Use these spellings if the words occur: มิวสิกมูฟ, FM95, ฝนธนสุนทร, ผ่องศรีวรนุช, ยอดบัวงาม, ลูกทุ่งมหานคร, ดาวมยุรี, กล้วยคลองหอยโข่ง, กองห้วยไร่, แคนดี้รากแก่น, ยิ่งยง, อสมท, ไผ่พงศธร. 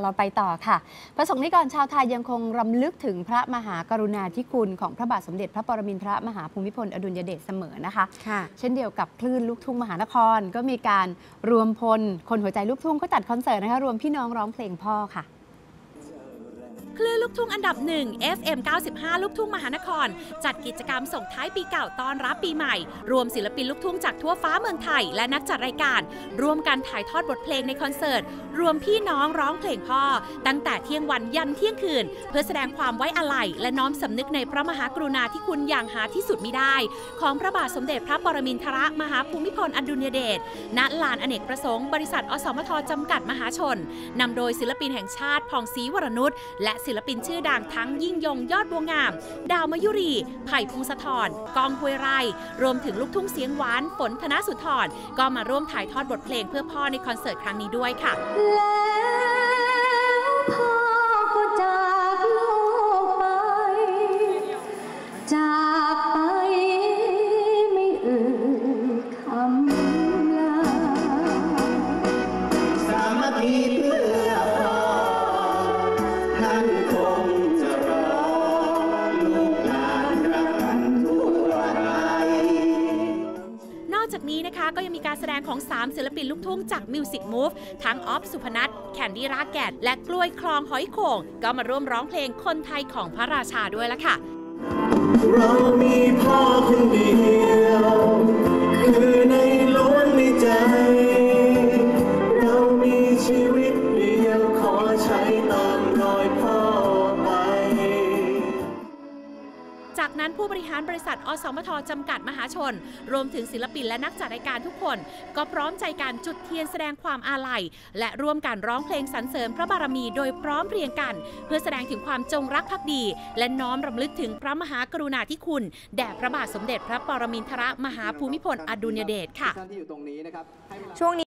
เราไปต่อค่ะพระสงฆ์นิกรชาวไทยยังคงรำลึกถึงพระมหากรุณาธิคุณของพระบาทสมเด็จพระปรมินทรมหาภูมิพลอดุลยเดชเสมอนะคะเช่นเดียวกับคลื่นลูกทุ่งมหานครก็มีการรวมพลคนหัวใจลูกทุ่งก็จัดคอนเสิร์ตนะคะรวมพี่น้องร้องเพลงพ่อค่ะคลื่นลูกทุ่งอันดับหนึ่ง FM95 ลูกทุ่งมหานครจัดกิจกรรมส่งท้ายปีเก่าต้อนรับปีใหม่รวมศิลปินลูกทุ่งจากทั่วฟ้าเมืองไทยและนักจัดรายการร่วมกันถ่ายทอดบทเพลงในคอนเสิร์ตรวมพี่น้องร้องเพลงพ่อตั้งแต่เที่ยงวันยันเที่ยงคืนเพื่อแสดงความไว้อาลัยและน้อมสำนึกในพระมหากรุณาธิคุณอย่างหาที่สุดมิได้ของพระบาทสมเด็จพระปรมินทรมหาภูมิพลอดุลยเดชณลานอเนกประสงค์บริษัทอสมทจำกัดมหาชนนำโดยศิลปินแห่งชาติผ่องศรีวรนุชและศิลปินชื่อดังทั้งยิ่งยงยอดบัวงามดาวมยุรีไผ่พงศธรกองห้วยไร่รวมถึงลูกทุ่งเสียงหวานฝนธนสุนทรก็มาร่วมถ่ายทอดบทเพลงเพื่อพ่อในคอนเสิร์ตครั้งนี้ด้วยค่ะก็ยังมีการแสดงของ3ศิลปินลูกทุ่งจากมิวสิกมูฟทั้งออฟสุพนัทแคนดี้รากแก่นและกล้วยคลองหอยโข่งก็มาร่วมร้องเพลงคนไทยของพระราชาด้วยล่ะค่ะเรามีพ่อคนเดียวคือในล้วนในใจเรามีชีวิตเดียวขอใช้ตามรอยพ่อไปจากนั้นผู้บริหารบริษัทอสมทจำกัดมหาชนรวมถึงศิลปินและนักจัดรายการทุกคนก็พร้อมใจการจุดเทียนแสดงความอาลัยและร่วมกันร้องเพลงสรรเสริญพระบารมีโดยพร้อมเพรียงกันเพื่อแสดงถึงความจงรักภักดีและน้อมรำลึกถึงพระมหากรุณาธิคุณแด่พระบาทสมเด็จพระปรมินทรมหาภูมิพลอดุลยเดชค่ะช่วงนี้